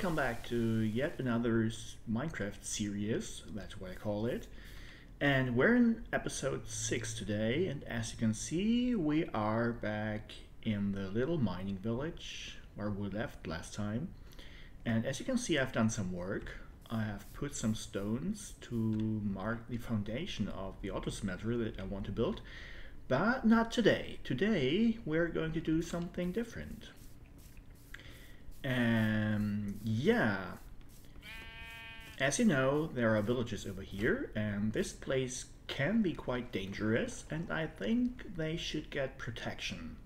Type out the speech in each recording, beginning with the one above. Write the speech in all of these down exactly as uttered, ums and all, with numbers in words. Welcome back to yet another Minecraft series, that's what I call it. And we're in episode six today, and as you can see, we are back in the little mining village where we left last time. And as you can see, I've done some work. I have put some stones to mark the foundation of the auto smelter that I want to build, but not today. Today we're going to do something different. Um, yeah, as you know, there are villages over here, and this place can be quite dangerous, and I think they should get protection.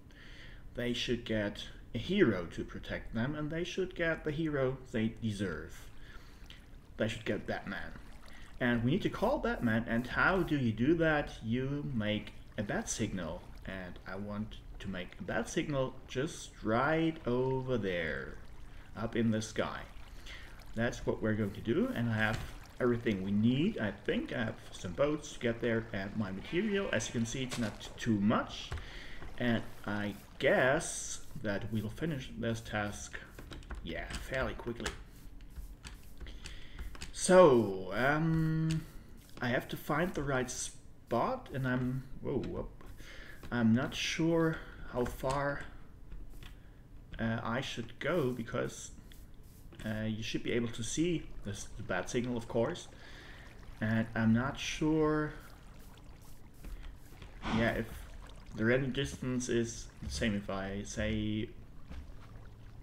They should get a hero to protect them, and they should get the hero they deserve. They should get Batman. And we need to call Batman, and how do you do that? You make a bat signal, and I want to make a bat signal just right over there. Up in the sky. That's what we're going to do, and I have everything we need, I think. I have some boats to get there and my material. As you can see, it's not too much, and I guess that we'll finish this task, yeah, fairly quickly. So, um, I have to find the right spot, and I'm, whoa, whoop, I'm not sure how far Uh, I should go, because uh, you should be able to see this, the bat signal, of course, and I'm not sure, yeah, if the random distance is the same. If I say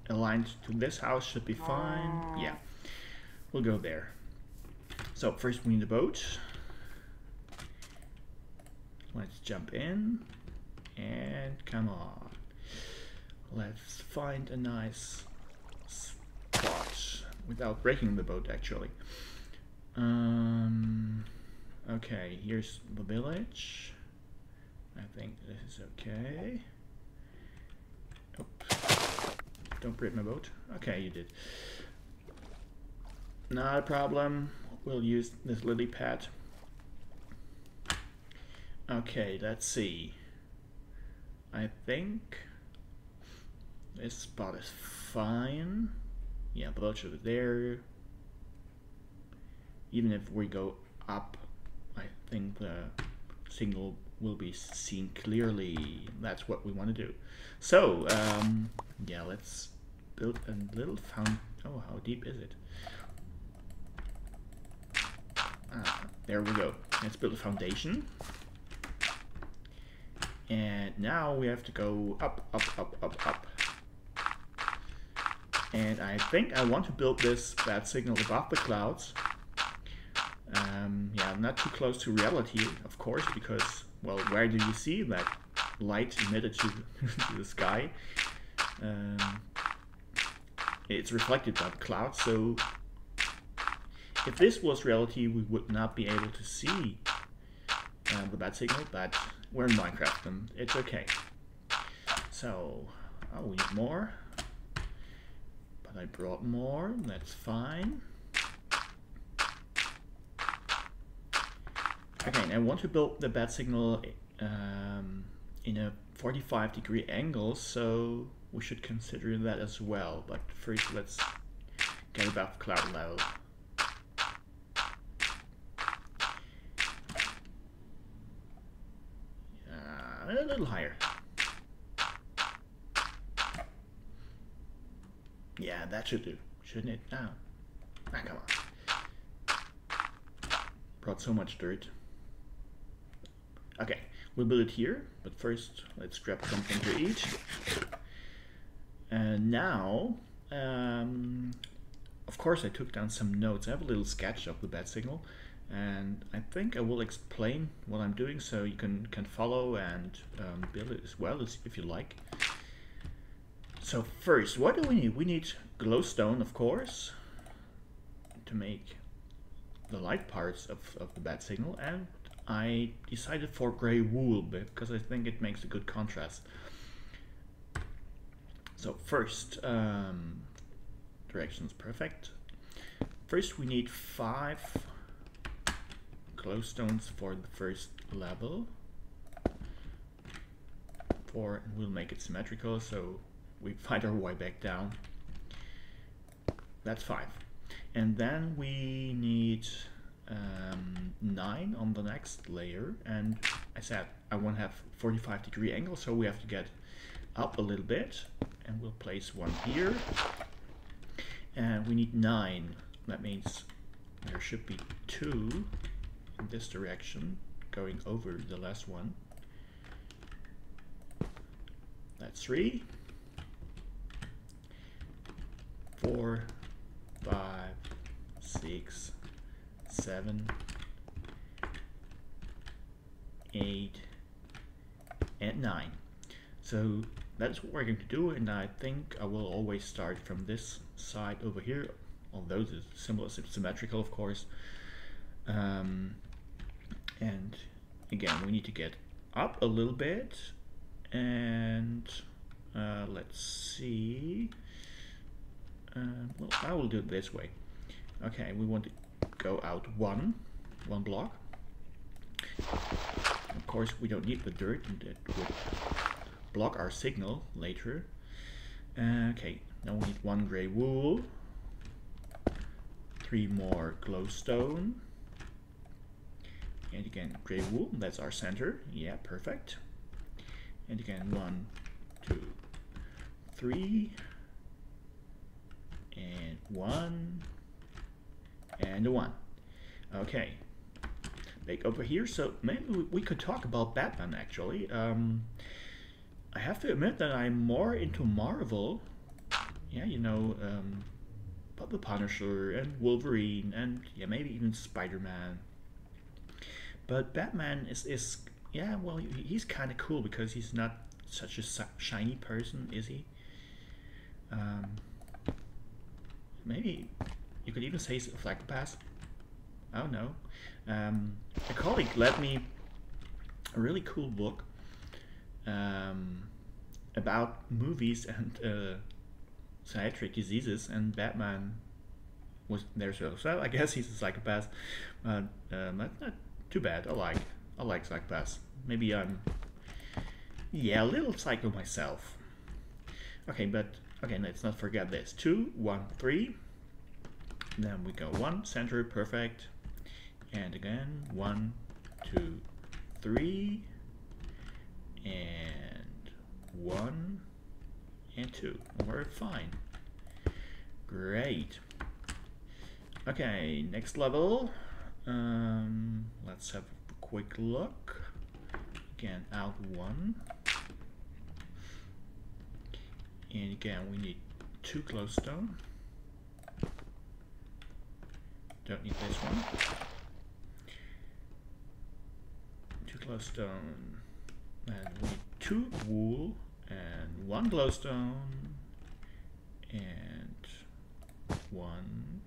aligned to this house should be fine, yeah, we'll go there. So first we need a boat. Let's jump in, and come on. Let's find a nice spot without breaking the boat, actually. Um, okay, here's the village. I think this is okay. Oops. Don't break my boat. Okay, you did. Not a problem. We'll use this lily pad. Okay, let's see. I think this spot is fine. Yeah, the village over there. Even if we go up, I think the signal will be seen clearly. That's what we want to do. So, um, yeah, let's build a little fountain. Oh, how deep is it? Ah, there we go. Let's build a foundation. And now we have to go up, up, up, up, up. And I think I want to build this bat signal above the clouds. Um, yeah, not too close to reality, of course, because, well, where do you see that light emitted to, to the sky? Um, it's reflected by the clouds, so if this was reality, we would not be able to see uh, the bat signal, but we're in Minecraft, and it's okay. So, oh, we need more. I brought more, that's fine. Okay, and I want to build the bat signal um, in a forty-five degree angle, so we should consider that as well. But first, let's get above cloud level. Uh, a little higher. Yeah, that should do, shouldn't it? Now, oh. Ah, come on. Brought so much dirt. Okay, we'll build it here, but first let's grab something to eat. And now, um, of course, I took down some notes. I have a little sketch of the bat signal, and I think I will explain what I'm doing, so you can can follow and um, build it as well as if you like. So first, what do we need? We need glowstone, of course, to make the light parts of, of the bat signal, and I decided for grey wool because I think it makes a good contrast. So first, um, directions perfect. First we need five glowstones for the first level. Four, and we'll make it symmetrical, so we find our way back down. That's five. And then we need um, nine on the next layer. And I said I want to have forty-five degree angle, so we have to get up a little bit. And we'll place one here. And we need nine. That means there should be two in this direction going over the last one. That's three, four, five, six, seven, eight, and nine. So that's what we're going to do, and I think I will always start from this side over here, although the symbol is symmetrical, of course. Um, and again, we need to get up a little bit. And uh, let's see. Uh, well, I will do it this way. Okay, we want to go out one, one block. Of course, we don't need the dirt, and it would block our signal later. Uh, okay, now we need one gray wool, three more glowstone, and again gray wool. That's our center. Yeah, perfect. And again, one, two, three, and one, and a one. Okay, back over here. So maybe we could talk about Batman, actually. Um, I have to admit that I'm more into Marvel. Yeah, you know, um, but the Punisher and Wolverine and yeah, maybe even Spider-Man. But Batman is, is yeah, well, he's kind of cool because he's not such a shiny person, is he? Um, maybe you could even say he's a flag pass. I don't know. Um, a colleague lent me a really cool book um, about movies and uh, psychiatric diseases, and Batman was there, so, so I guess he's a psychopath. But um, that's not too bad. I like. I like psychopaths. Maybe I'm, yeah, a little psycho myself. Okay, but okay, let's not forget this. Two, one, three. Then we go one center, perfect. And again, one, two, three, and one, and two. We're fine. Great. Okay, next level. Um, let's have. Quick look again, out one, and again we need two glowstone. Don't need this one. Two glowstone, and we need two wool and one glowstone and one,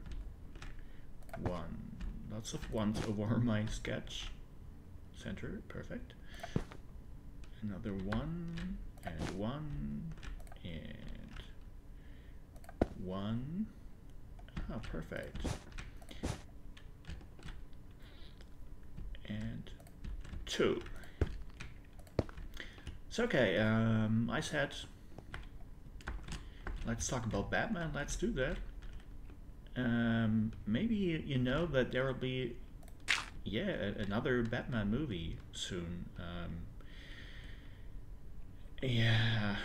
one. Lots of ones over my sketch. Center, perfect. Another one, and one, and one. Ah, perfect. And two. So, okay, um, I said, let's talk about Batman, let's do that. Um, maybe you know that there will be yeah, another Batman movie soon. Um, yeah,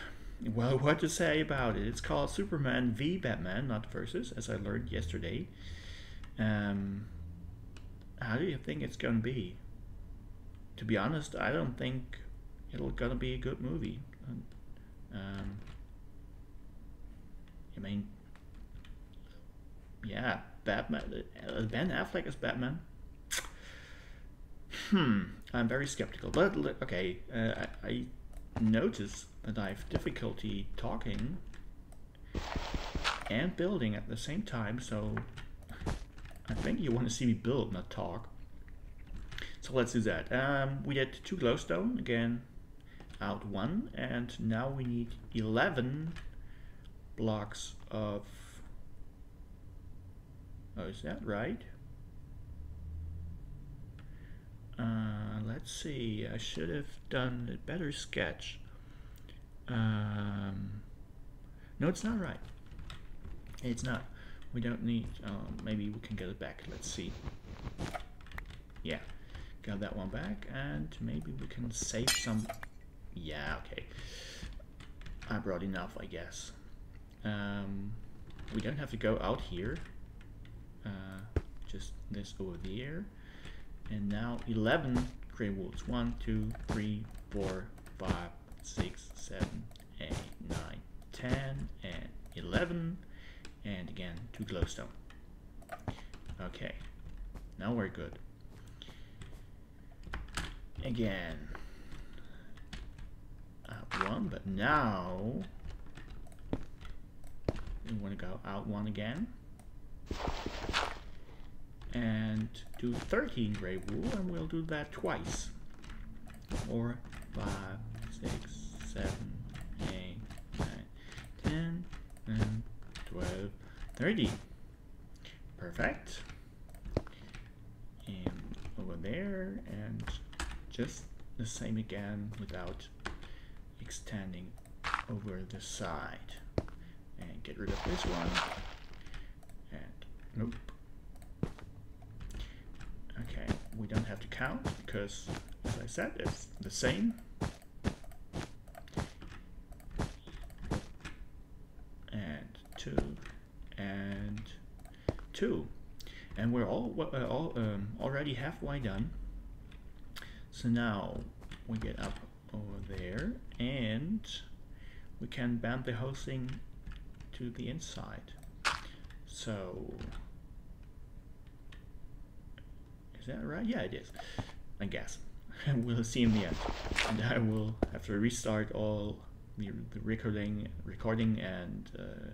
well, what to say about it? It's called Superman v Batman, not Versus, as I learned yesterday. Um, how do you think it's gonna be? To be honest, I don't think it'll gonna be a good movie. Um, I mean, yeah, Batman. Ben Affleck is Batman. Hmm, I'm very skeptical, but okay, uh, I, I notice that I have difficulty talking and building at the same time, so I think you want to see me build, not talk. So let's do that. Um, we did two glowstone, again, out one, and now we need eleven blocks of... Oh, is that right? Uh, let's see, I should have done a better sketch. Um, no, it's not right. It's not. We don't need, um, maybe we can get it back, let's see. Yeah, got that one back, and maybe we can save some, yeah, okay. I brought enough, I guess. Um, we don't have to go out here. Uh, just this over there. And now eleven grey wolves. one, two, three, four, five, six, seven, eight, nine, ten, and eleven. And again, two glowstone. Okay, now we're good. Again, out one, but now we want to go out one again. And do thirteen gray wool, and we'll do that twice. four, five, six, seven, eight, nine, ten, and twelve, thirteen. Perfect. And over there, and just the same again without extending over the side. And get rid of this one. And nope. Okay, we don't have to count because, as I said, it's the same. And two, and two, and we're all uh, all um, already halfway done. So now we get up over there, and we can bend the housing to the inside. So. Is that right? Yeah, it is, I guess. We'll see in the end, and I will have to restart all the, the recording recording and uh,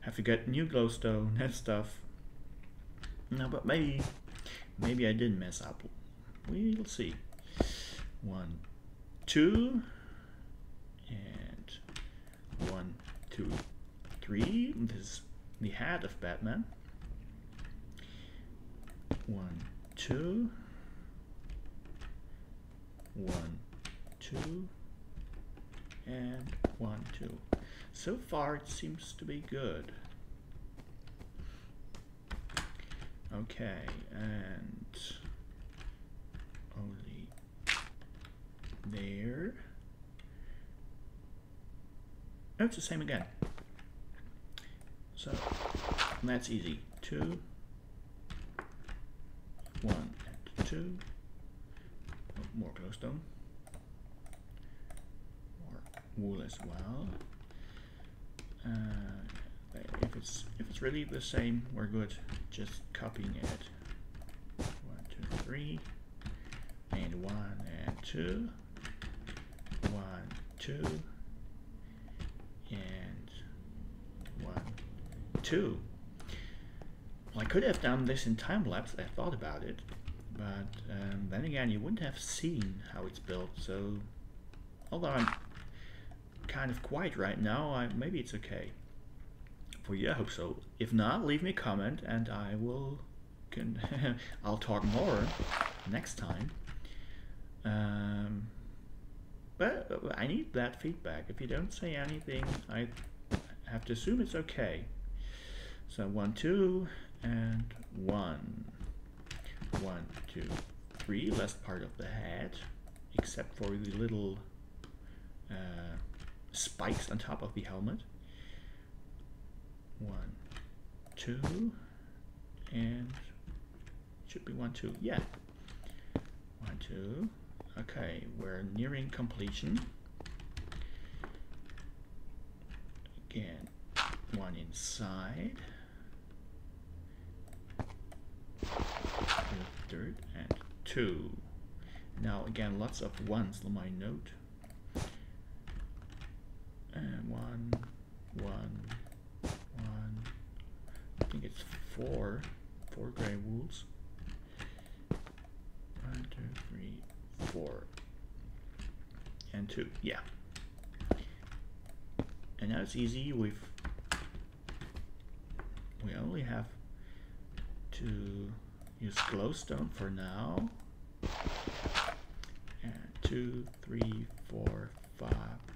have to get new glowstone and stuff. No, but maybe maybe I didn't mess up. We'll see. One, two, and one, two, three. This is the hat of Batman. One, two, one, two, and one, two. So far it seems to be good. Okay, and only there. Oh, it's the same again, so that's easy. Two, one and two. Oh, more glowstone, more wool as well. Uh, if it's if it's really the same, we're good. Just copying it. One, two, three, and one and two, one, two, and one, two. I could have done this in time-lapse, I thought about it, but um, then again you wouldn't have seen how it's built, so although I'm kind of quiet right now, I, maybe it's okay for you. I hope so. If not, leave me a comment and I will can I'll talk more next time. Um, but I need that feedback. If you don't say anything, I have to assume it's okay. So one, two, and one. One, two, three, last part of the head, except for the little uh, spikes on top of the helmet. One, two, and should be one, two, yeah. One, two, okay, we're nearing completion. Again, one inside. Third and two. Now again, lots of ones on my note. And one, one, one. I think it's four, four gray wolves. One, two, three, four, and two. Yeah. And now it's easy. We've we only have to use glowstone for now. And two, three, four, five,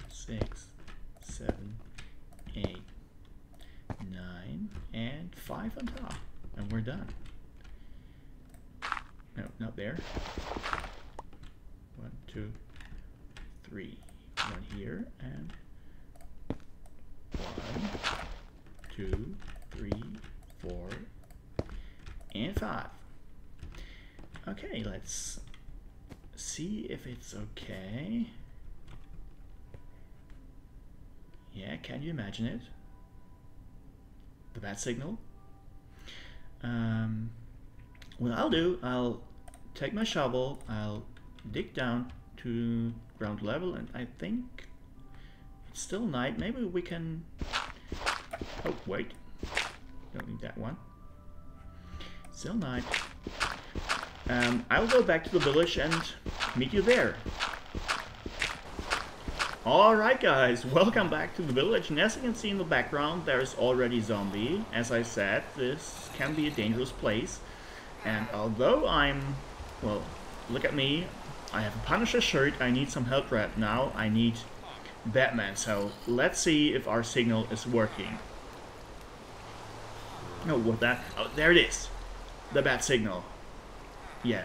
six, seven, eight, nine. nine, and five on top, and we're done. No, not there. One, two, three. One here, and one, two, three, four, and five. Okay, let's see if it's okay. Yeah, can you imagine it? The bat signal? Um, what I'll do, I'll take my shovel, I'll dig down to ground level, and I think it's still night. Maybe we can... Oh, wait. Don't need that one. Still night. Um, I'll go back to the village and meet you there. Alright guys, welcome back to the village, and as you can see in the background there's already zombie. As I said, this can be a dangerous place, and although I'm, well, look at me, I have a Punisher shirt, I need some help right now, I need Batman, so let's see if our signal is working. No, oh, what that, oh, there it is, the bat signal, yeah.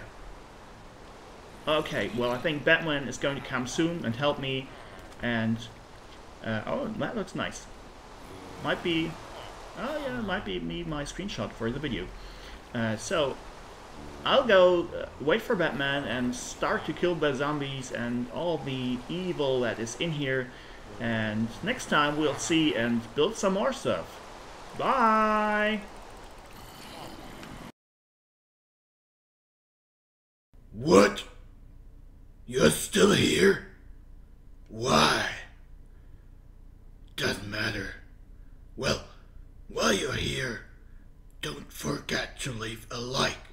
Okay, well I think Batman is going to come soon and help me. And, uh, oh, that looks nice. Might be, oh yeah, might be me, my screenshot for the video. Uh, so, I'll go uh, wait for Batman and start to kill the zombies and all the evil that is in here. And next time we'll see and build some more stuff. Bye! What? You're still here? Why? Doesn't matter. Well, while you're here, don't forget to leave a like.